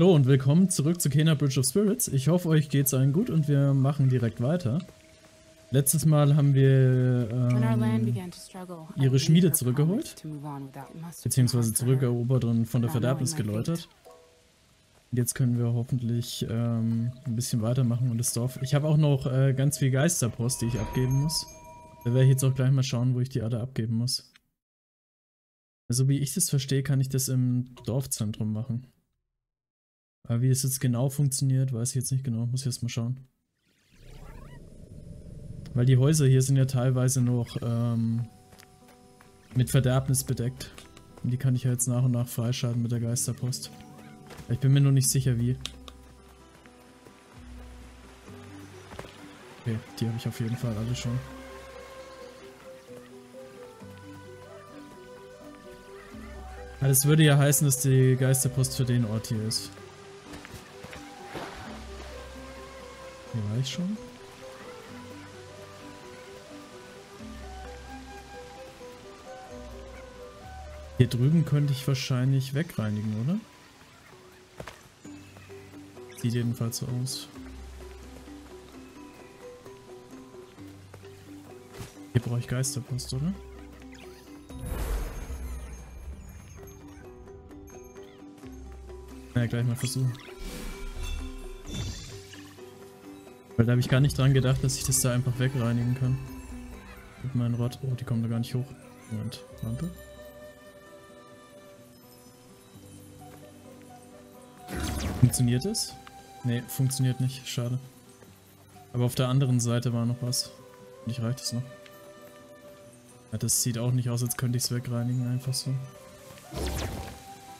Hallo und willkommen zurück zu Kena: Bridge of Spirits. Ich hoffe, euch geht's allen gut und wir machen direkt weiter. Letztes Mal haben wir ihre Schmiede zurückgeholt, beziehungsweise zurückerobert und von der Verderbnis geläutert. Jetzt können wir hoffentlich ein bisschen weitermachen und das Dorf... Ich habe auch noch ganz viel Geisterpost, die ich abgeben muss. Da werde ich jetzt auch gleich mal schauen, wo ich die alle abgeben muss. Also wie ich das verstehe, kann ich das im Dorfzentrum machen. Aber wie es jetzt genau funktioniert, weiß ich jetzt nicht genau. Muss ich erst mal schauen. Weil die Häuser hier sind ja teilweise noch mit Verderbnis bedeckt. Und die kann ich ja jetzt nach und nach freischalten mit der Geisterpost. Ich bin mir noch nicht sicher wie. Okay, die habe ich auf jeden Fall alle schon. Aber das würde ja heißen, dass die Geisterpost für den Ort hier ist. Hier war ich schon. Hier drüben könnte ich wahrscheinlich wegreinigen, oder? Sieht jedenfalls so aus. Hier brauche ich Geisterpost, oder? Na ja, gleich mal versuchen. Weil da habe ich gar nicht dran gedacht, dass ich das da einfach wegreinigen kann. Mit meinem Rad. Oh, die kommen da gar nicht hoch. Moment, Lampe. Funktioniert es? Ne, funktioniert nicht. Schade. Aber auf der anderen Seite war noch was. Nicht reicht es noch. Ja, das sieht auch nicht aus, als könnte ich es wegreinigen. Einfach so.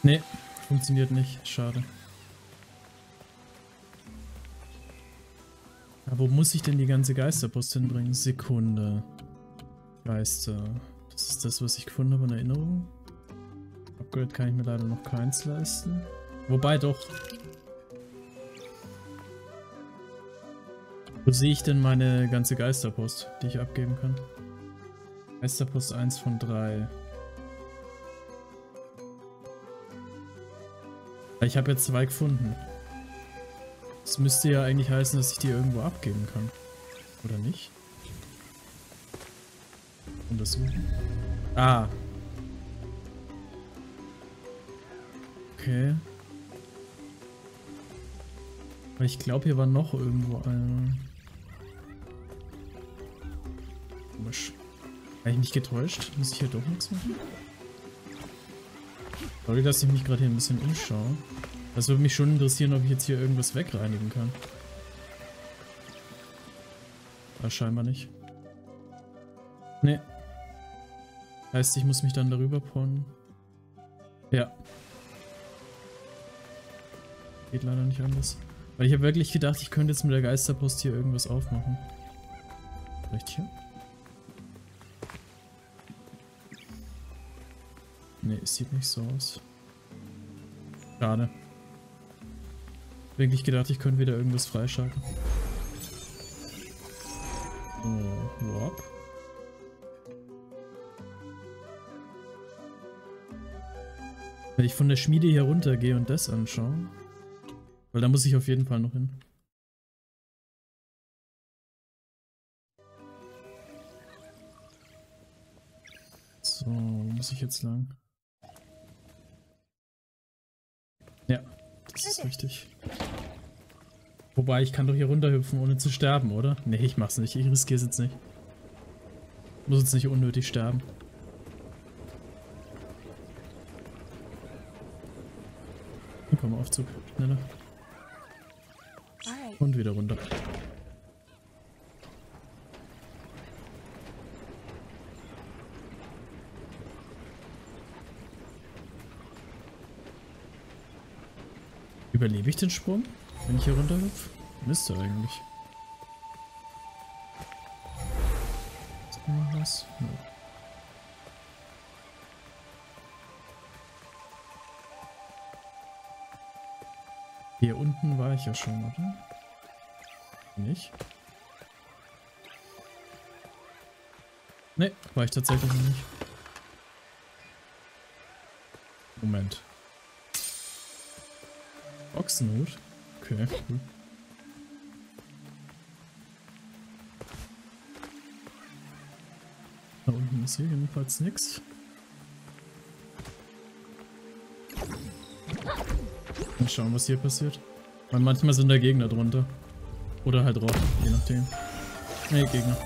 Ne, funktioniert nicht. Schade. Aber wo muss ich denn die ganze Geisterpost hinbringen? Sekunde. Geister. Das ist das, was ich gefunden habe in Erinnerung. Upgrade kann ich mir leider noch keins leisten. Wobei doch... Wo sehe ich denn meine ganze Geisterpost, die ich abgeben kann? Geisterpost 1 von 3. Ich habe jetzt 2 gefunden. Das müsste ja eigentlich heißen, dass ich die irgendwo abgeben kann. Oder nicht? Untersuchen. Ah! Okay. Aber ich glaube, hier war noch irgendwo eine... Komisch. Habe ich mich getäuscht? Muss ich hier doch nichts machen? Sorry, dass ich mich gerade hier ein bisschen umschaue. Das würde mich schon interessieren, ob ich jetzt hier irgendwas wegreinigen kann. Aber scheinbar nicht. Nee. Heißt, ich muss mich dann darüber ponnen. Ja. Geht leider nicht anders. Weil ich habe wirklich gedacht, ich könnte jetzt mit der Geisterpost hier irgendwas aufmachen. Vielleicht hier? Ne, es sieht nicht so aus. Schade. Wirklich gedacht, ich könnte wieder irgendwas freischalten. Oh, Warp. Wenn ich von der Schmiede hier runter gehe und das anschaue... Weil da muss ich auf jeden Fall noch hin. So, wo muss ich jetzt lang? Ja, das ist richtig. Wobei, ich kann doch hier runterhüpfen, ohne zu sterben, oder? Nee, ich mach's nicht. Ich riskiere es jetzt nicht. Ich muss jetzt nicht unnötig sterben. Hier komm, Aufzug. Schneller. Und wieder runter. Überlebe ich den Sprung, wenn ich hier runterhüpfe? Müsste eigentlich. Ist da noch was? No. Hier unten war ich ja schon, oder? Nicht. Ne, war ich tatsächlich noch nicht. Moment. Ochsenhut? Okay, cool. Da unten ist hier jedenfalls nichts. Mal schauen, was hier passiert. Weil manchmal sind da Gegner drunter. Oder halt drauf, je nachdem. Nee, Gegner.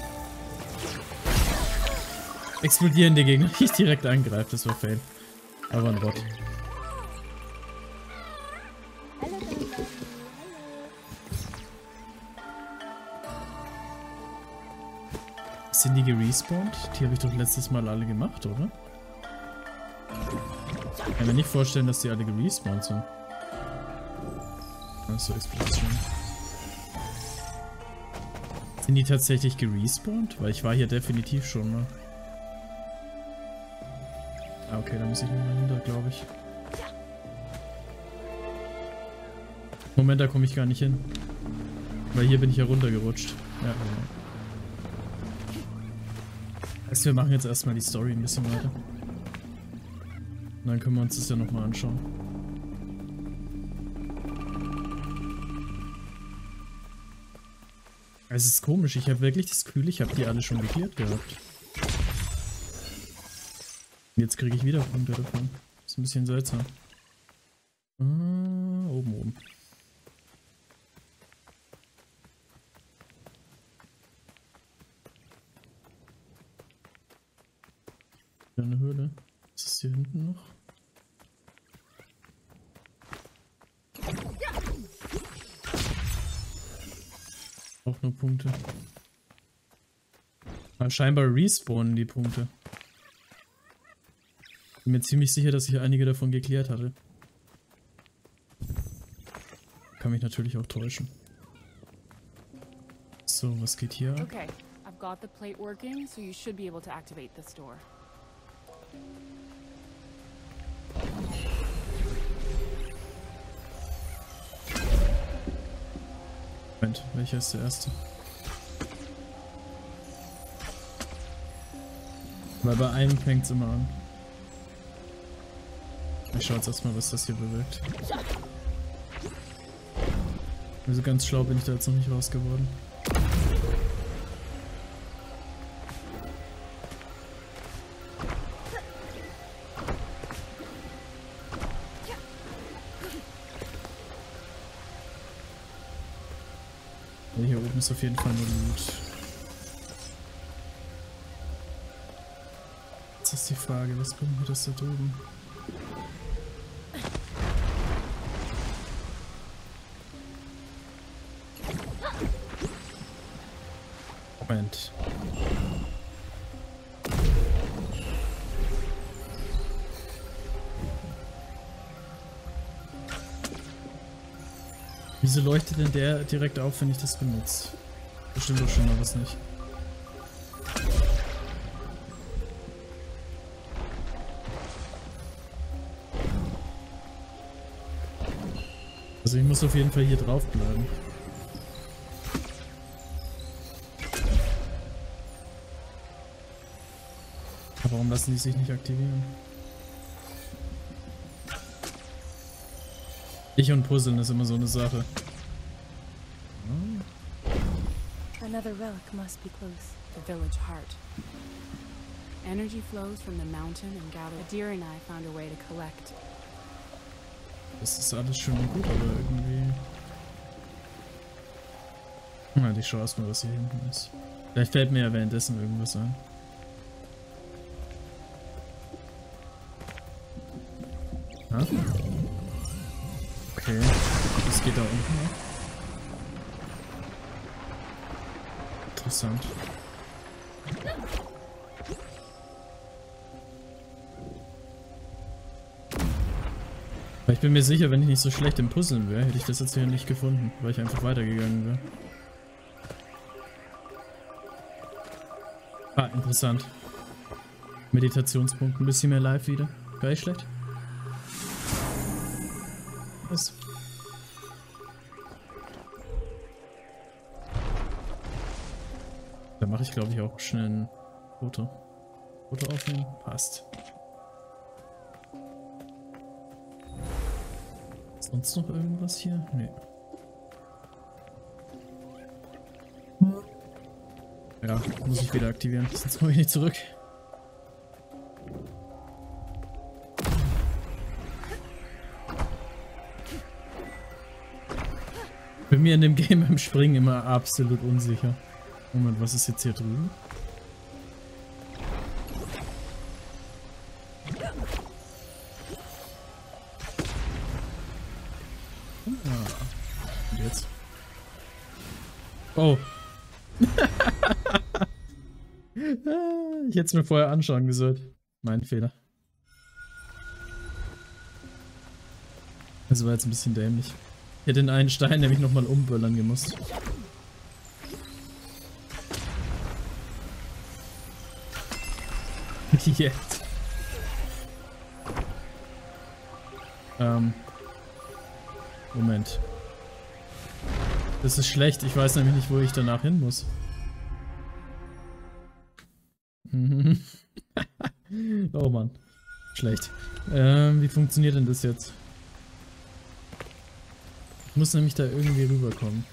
Explodierende Gegner, die ich direkt angreife, das war fail. Aber ein Bot. Sind die gerespawnt? Die habe ich doch letztes Mal alle gemacht, oder? Ich kann mir nicht vorstellen, dass die alle gerespawnt sind. Achso, Explosion. Sind die tatsächlich gerespawnt? Weil ich war hier definitiv schon mal. Ah, okay, da muss ich nochmal hinter, glaube ich. Moment, da komme ich gar nicht hin. Weil hier bin ich ja runtergerutscht. Ja, genau. Also wir machen jetzt erstmal die Story ein bisschen weiter. Und dann können wir uns das ja nochmal anschauen. Es ist komisch, ich habe wirklich das Gefühl, ich habe die alle schon geklärt gehabt. Jetzt kriege ich wieder Punkte davon. Ist ein bisschen seltsam. Ah, oben, oben. Wieder eine Höhle. Ist das hier hinten noch? Auch nur Punkte. Aber scheinbar respawnen die Punkte. Ich bin mir ziemlich sicher, dass ich einige davon geklärt hatte. Kann mich natürlich auch täuschen. So, was geht hier? Okay, I've got the plate working, so you should be able to activate this door. Moment, welcher ist der erste? Weil bei einem fängt es immer an. Ich schau jetzt erstmal, was das hier bewirkt. Also ganz schlau bin ich da jetzt noch nicht raus geworden. Ja, hier oben ist auf jeden Fall nur Loot. Jetzt ist die Frage, was bringt mir das da drüben? Moment. Wieso leuchtet denn der direkt auf, wenn ich das benutze? Bestimmt doch schon mal was nicht. Also ich muss auf jeden Fall hier drauf bleiben. Warum lassen die sich nicht aktivieren? Ich und Puzzeln ist immer so eine Sache. Another relic must be close. The village heart. Energy flows from the mountain and gather. Adir and I found a way to collect. Das ist alles schön und gut, aber irgendwie. Na, ich schaue erstmal, was hier hinten ist. Vielleicht fällt mir ja währenddessen irgendwas ein. Okay, das geht da unten ab. Interessant. Ich bin mir sicher, wenn ich nicht so schlecht im Puzzeln wäre, hätte ich das jetzt hier nicht gefunden, weil ich einfach weitergegangen wäre. Ah, interessant. Meditationspunkt, ein bisschen mehr live wieder. Gar nicht schlecht. Was? Da mache ich, glaube ich, auch schnell ein Foto. Foto aufnehmen? Passt. Sonst noch irgendwas hier? Nee. Ja, muss ich wieder aktivieren, sonst komme ich nicht zurück. Bin mir in dem Game im Springen immer absolut unsicher. Moment, was ist jetzt hier drüben? Und jetzt? Oh. Ich hätte es mir vorher anschauen sollen. Mein Fehler. Das war jetzt ein bisschen dämlich. Ich hätte den einen Stein nämlich nochmal umböllern gemusst. Jetzt. Moment. Das ist schlecht. Ich weiß nämlich nicht, wo ich danach hin muss. Oh Mann. Schlecht. Wie funktioniert denn das jetzt? Ich muss nämlich da irgendwie rüberkommen.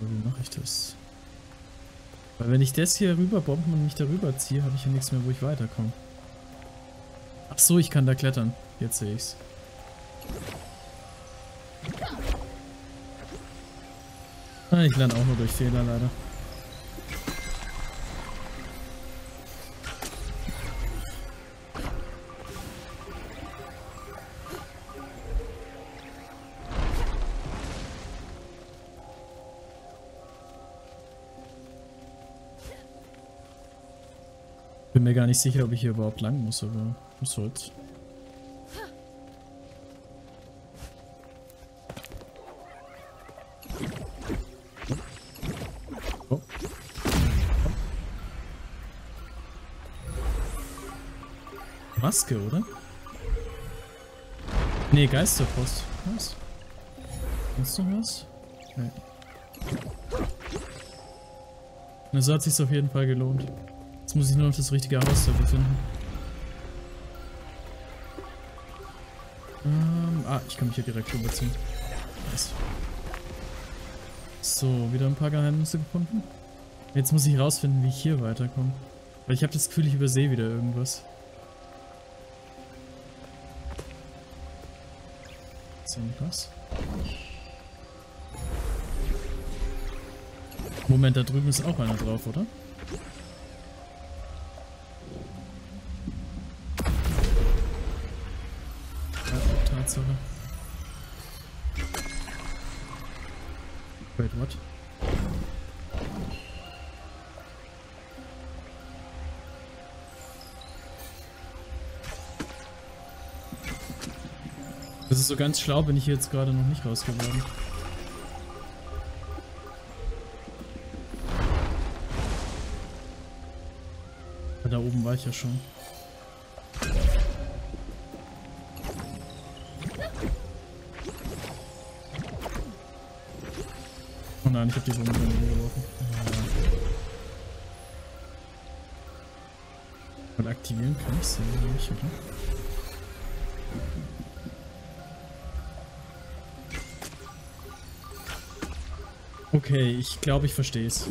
Aber wie mache ich das? Weil wenn ich das hier rüberbombe und mich da rüberziehe, habe ich ja nichts mehr, wo ich weiterkomme. Ach so, ich kann da klettern. Jetzt sehe ich's. Ah, ich lerne auch nur durch Fehler leider. Bin mir gar nicht sicher, ob ich hier überhaupt lang muss, aber was soll's. Oh. Maske, oder? Nee, Geisterpost. Was? Hast du was? Nee. Also hat sich's auf jeden Fall gelohnt. Jetzt muss ich nur noch das richtige Haus dafür finden. Ich kann mich hier direkt rüberziehen. Nice. So, wieder ein paar Geheimnisse gefunden. Jetzt muss ich rausfinden, wie ich hier weiterkomme. Weil ich habe das Gefühl, ich übersehe wieder irgendwas. Ist ja nicht was? Moment, da drüben ist auch einer drauf, oder? Wait, what? Das ist so ganz schlau, bin ich hier jetzt gerade noch nicht rausgeworden. Da oben war ich ja schon. Nein, ich hab die Bombe geworfen. Und aktivieren kann ich sie nicht, oder? Okay, ich glaube, ich verstehe es.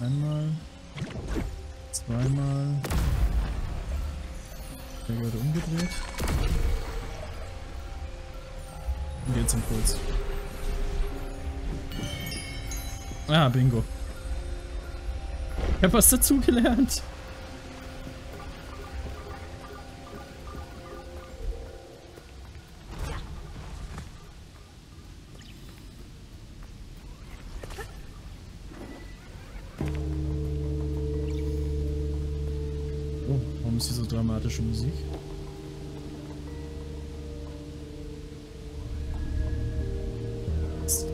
Einmal. Zweimal. Der wurde umgedreht. Jetzt Impuls. Ah, Bingo. Ich hab was dazugelernt. Oh, warum ist hier so dramatische Musik?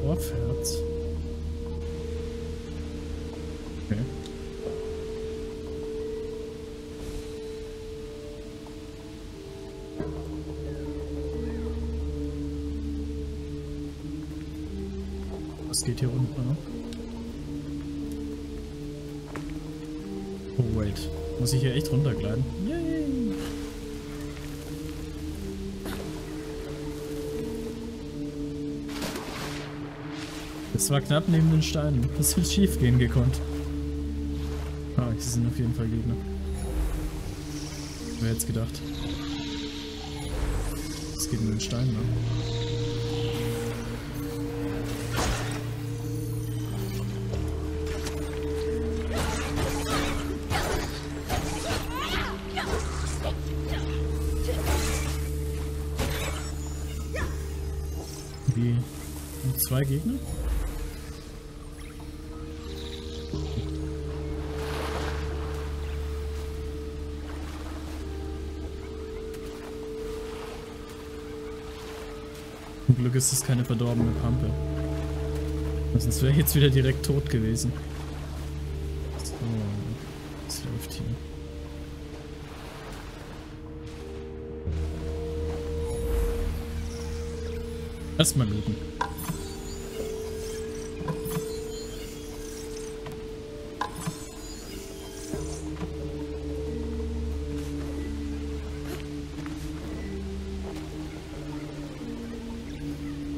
Herz. Okay. Was geht hier unten ab? Oh wait. Muss ich hier echt runtergleiten? Yay! Es war knapp neben den Steinen. Das wird schief gehen gekonnt. Ah, hier sind auf jeden Fall Gegner. Wer hätte es gedacht? Es geht mit den Steinen, ne? Wie? Und zwei Gegner? Zum Glück ist es keine verdorbene Pampe. Sonst wäre ich jetzt wieder direkt tot gewesen. So, was läuft hier? Erstmal looten.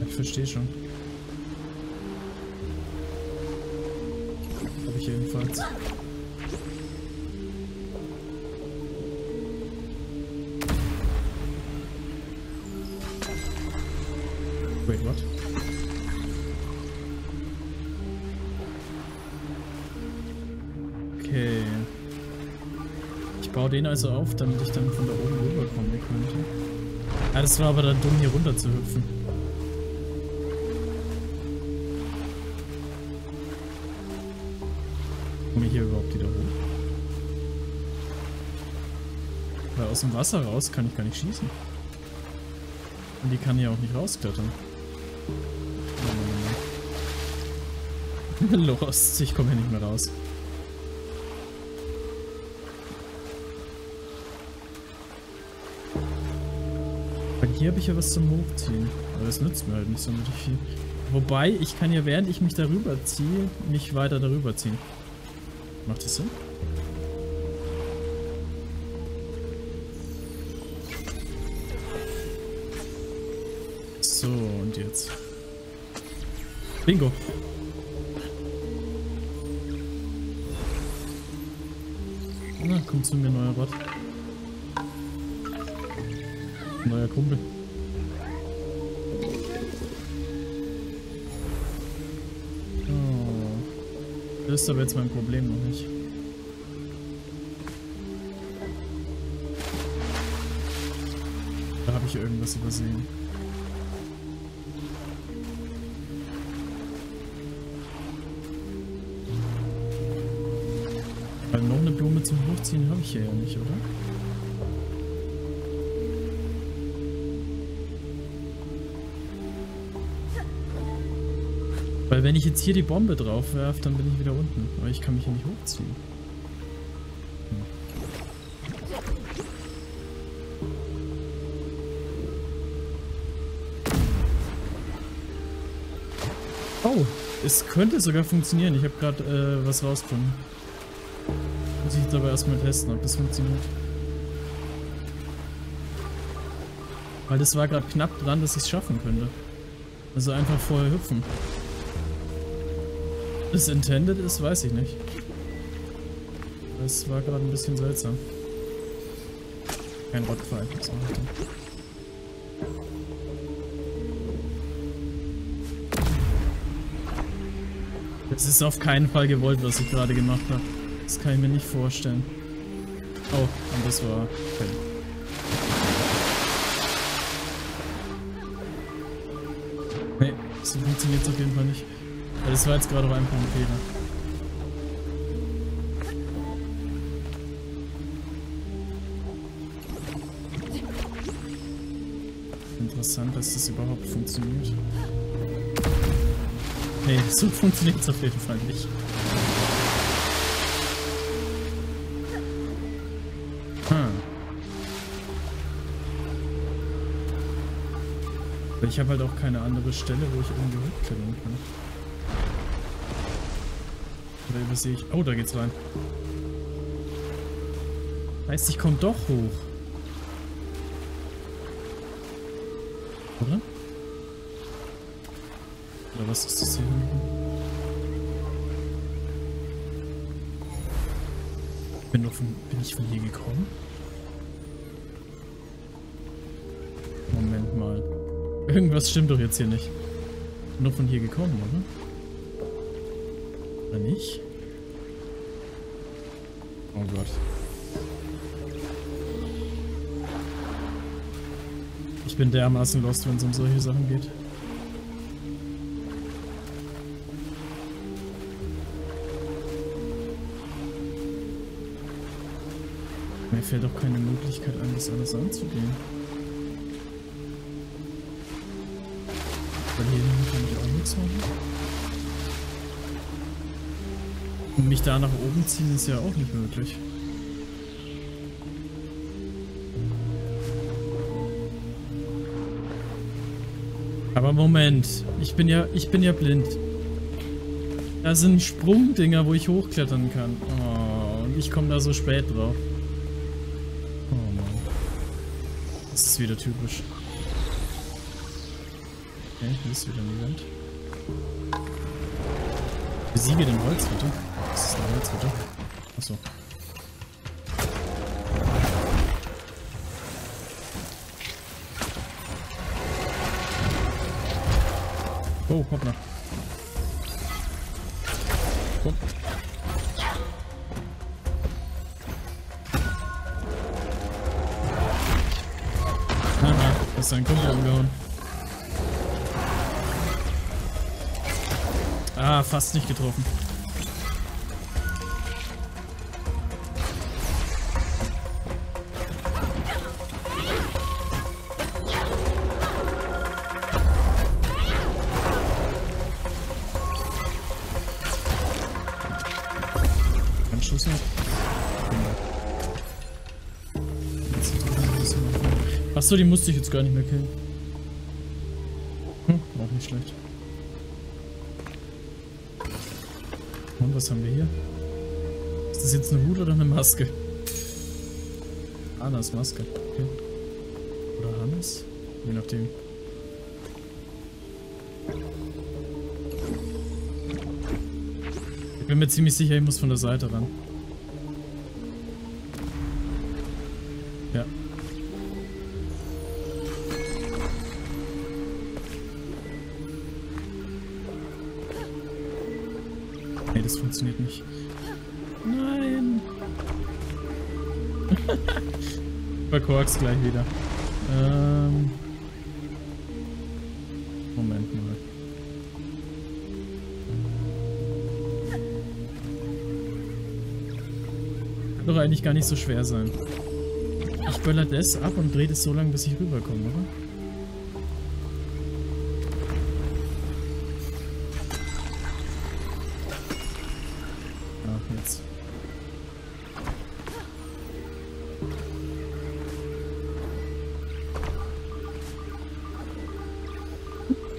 Ich verstehe schon. Hab ich jedenfalls. Wait, what? Okay. Ich baue den also auf, damit ich dann von da oben rüberkommen könnte. Ah, das war aber dann dumm, hier runter zu hüpfen. Komme ich hier überhaupt wieder hoch? Weil aus dem Wasser raus kann ich gar nicht schießen. Und die kann ja auch nicht rausklettern. Los, ich komme hier nicht mehr raus. Aber hier habe ich ja was zum Hochziehen. Aber das nützt mir halt nicht so wirklich viel. Wobei, ich kann ja, während ich mich darüber ziehe, mich weiter darüber ziehen. Macht das Sinn? So, und jetzt. Bingo! Na, kommt zu mir, neuer Bot. Neuer Kumpel. Oh. Das ist aber jetzt mein Problem noch nicht. Da habe ich irgendwas übersehen. Weil noch eine Blume zum Hochziehen habe ich hier ja nicht, oder? Weil wenn ich jetzt hier die Bombe drauf werfe, dann bin ich wieder unten. Aber ich kann mich hier nicht hochziehen. Hm. Oh, es könnte sogar funktionieren. Ich habe gerade was rausgefunden. Muss ich jetzt aber erstmal testen, ob das funktioniert. Weil das war gerade knapp dran, dass ich es schaffen könnte. Also einfach vorher hüpfen. Ob das intended ist, weiß ich nicht. Das war gerade ein bisschen seltsam. Kein Rottfall. Das ist auf keinen Fall gewollt, was ich gerade gemacht habe. Das kann ich mir nicht vorstellen. Oh, und das war... Okay. Nee, so funktioniert es auf jeden Fall nicht. Weil das war jetzt gerade auch einfach ein Fehler. Interessant, dass das überhaupt funktioniert. Nee, so funktioniert es auf jeden Fall nicht. Ich habe halt auch keine andere Stelle, wo ich irgendwie hochklettern kann. Oder übersehe ich... Oh, da geht's rein. Heißt, ich komme doch hoch. Oder? Oder was ist das hier hinten? Bin ich von hier gekommen? Moment mal. Irgendwas stimmt doch jetzt hier nicht. Bin doch von hier gekommen, oder? Oder nicht? Oh Gott. Ich bin dermaßen lost, wenn es um solche Sachen geht. Mir fällt doch keine Möglichkeit ein, das alles anzugehen. Bei jedem kann ich auch nichts machen. Und mich da nach oben ziehen ist ja auch nicht möglich. Aber Moment, ich bin ja blind. Da sind Sprungdinger, wo ich hochklettern kann. Oh, und ich komme da so spät drauf. Oh Mann. Das ist wieder typisch. Okay, hier ist wieder eine Wand. Besiege den Holzritter. Das ist ein Holzritter. Achso. Oh, hoppla. Hopp. Haha, das ist ein Kumpel umgehauen. Ah, fast nicht getroffen. Achso, die musste ich jetzt gar nicht mehr killen. Hm, auch nicht schlecht. Und was haben wir hier? Ist das jetzt eine Hut oder eine Maske? Ah, das ist Maske. Okay. Oder Hannes? Je nachdem. Ich bin mir ziemlich sicher, ich muss von der Seite ran. Ja. Nee, das funktioniert nicht. Nein! Verkorkst gleich wieder. Moment mal. Kann doch eigentlich gar nicht so schwer sein. Ich böller das ab und drehe das so lange, bis ich rüberkomme, oder? Ach, jetzt.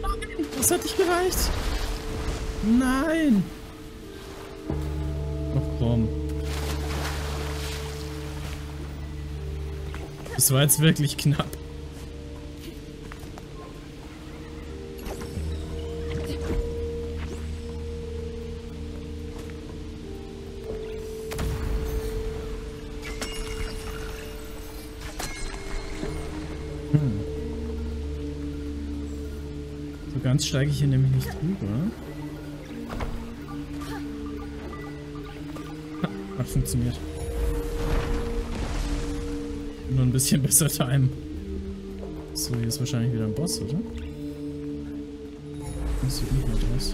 Nein, das hat nicht gereicht. Nein. Ach komm. Das war jetzt wirklich knapp. So ganz steige ich hier nämlich nicht drüber. Hat funktioniert. Nur ein bisschen besser timen. So, hier ist wahrscheinlich wieder ein Boss, oder? Das sieht nicht gut aus.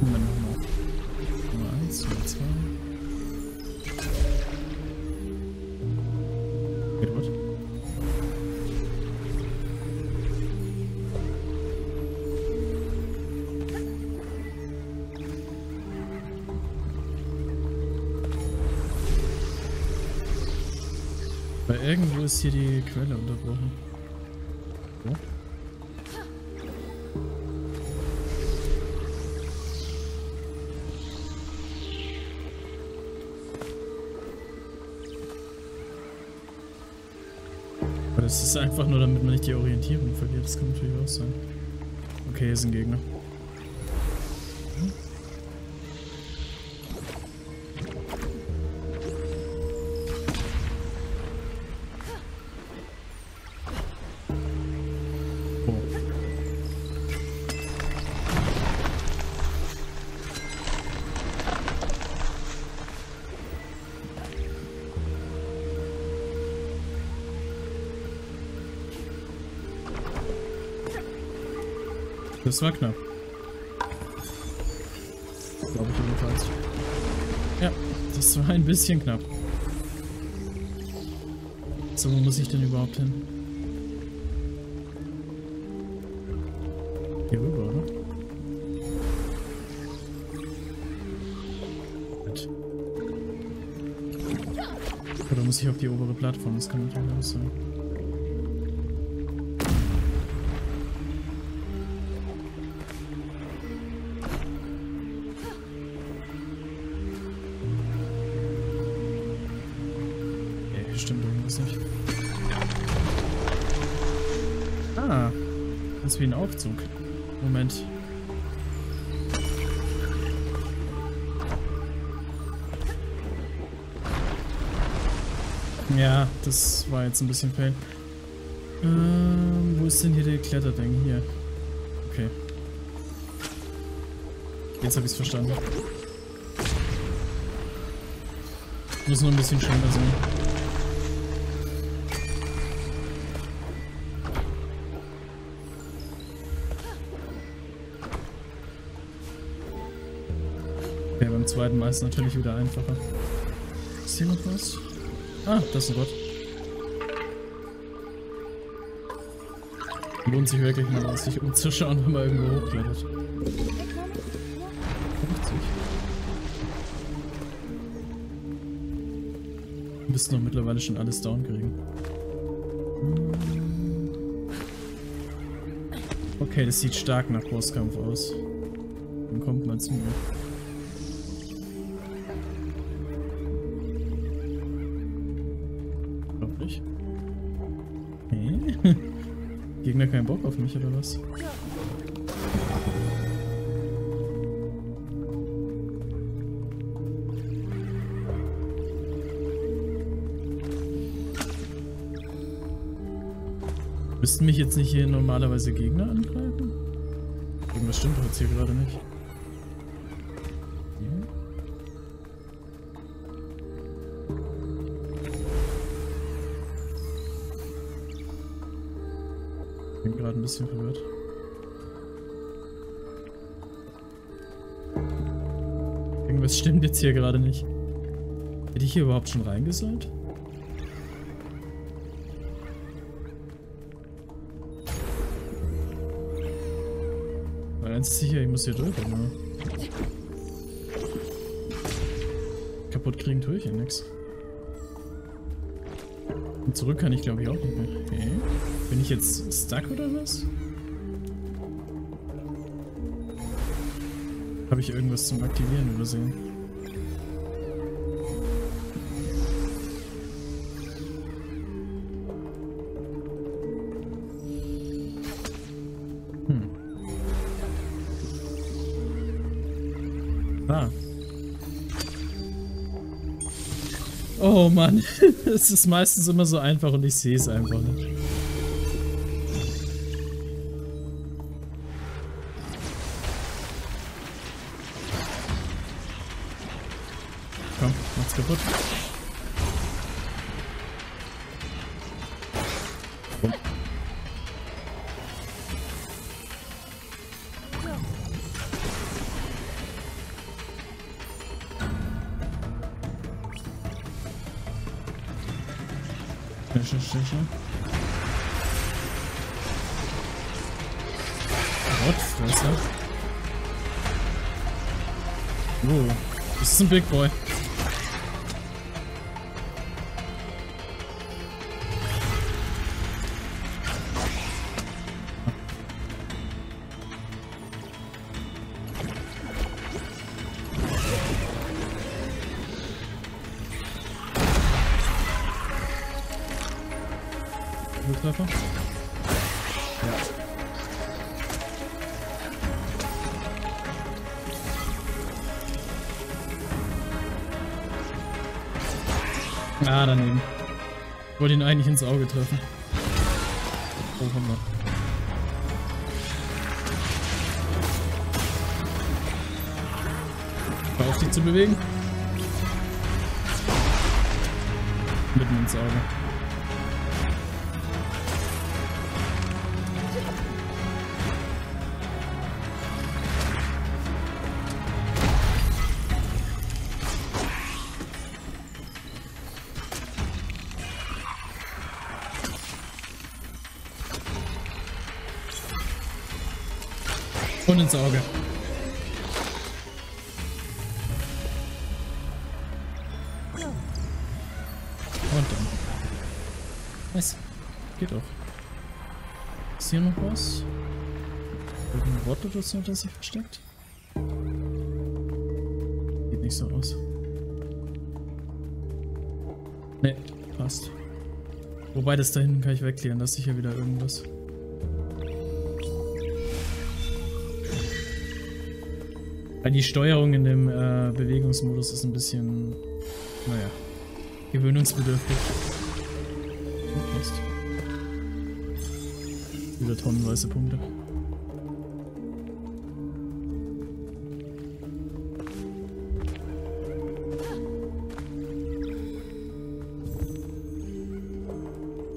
Und dann nochmal 1, Nummer 2. Geht gut. Weil irgendwo ist hier die Quelle unterbrochen. So. Aber das ist einfach nur, damit man nicht die Orientierung verliert. Das kann natürlich auch sein. Okay, hier ist ein Gegner. Hm? Das war knapp. Glaube ich jedenfalls. Ja, das war ein bisschen knapp. So, wo muss ich denn überhaupt hin? Hier rüber, oder? Gut. Oder muss ich auf die obere Plattform? Das kann natürlich auch sein. Stimmt irgendwas nicht. Ah, das ist wie ein Aufzug. Moment. Ja, das war jetzt ein bisschen fail. Wo ist denn hier der Kletterding? Hier. Okay. Jetzt habe ich es verstanden. Muss nur ein bisschen schneller sein. Ja, beim zweiten Mal ist es natürlich wieder einfacher. Ist hier noch was? Ah, das ist ein Gott. Lohnt sich wirklich mal aus, sich umzuschauen, wenn man irgendwo hochklettert. 50. Wir müssen doch mittlerweile schon alles down kriegen. Okay, das sieht stark nach Bosskampf aus. Dann kommt man zu mir. Gegner keinen Bock auf mich oder was? Müssten mich jetzt nicht hier normalerweise Gegner angreifen? Irgendwas stimmt doch jetzt hier gerade nicht. Ich bin gerade ein bisschen verwirrt. Irgendwas stimmt jetzt hier gerade nicht. Hätte ich hier überhaupt schon reingesäumt? Weil eins ist sicher, ich muss hier durch, aber... Kaputt kriegen tue ich ja nix. Und zurück kann ich glaube ich auch nicht mehr. Okay. Bin ich jetzt stuck oder was? Habe ich irgendwas zum Aktivieren übersehen? Hm. Ah. Oh Mann, es ist meistens immer so einfach und ich sehe es einfach nicht. Komm, macht's kaputt. Komm. Schnell. Rotzfresser. Oh, das ist ein Big Boy. Treffer? Ja. Ah, daneben. Ich wollte ihn eigentlich ins Auge treffen. Oh, haben wir. Hör auf, dich zu bewegen. Mitten ins Auge. Und ins Auge. Und dann. Nice. Geht auch. Ist hier noch was? Irgendein Wort oder so, das sich versteckt? Sieht nicht so aus. Ne, passt. Wobei, das da hinten kann ich wegklären, das ist sicher wieder irgendwas. Weil die Steuerung in dem Bewegungsmodus ist ein bisschen, naja, gewöhnungsbedürftig. Wieder tonnenweise Punkte.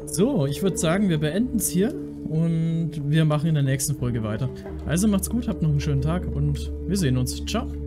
So, ich würde sagen, wir beenden es hier und wir machen in der nächsten Folge weiter. Also macht's gut, habt noch einen schönen Tag und wir sehen uns. Ciao!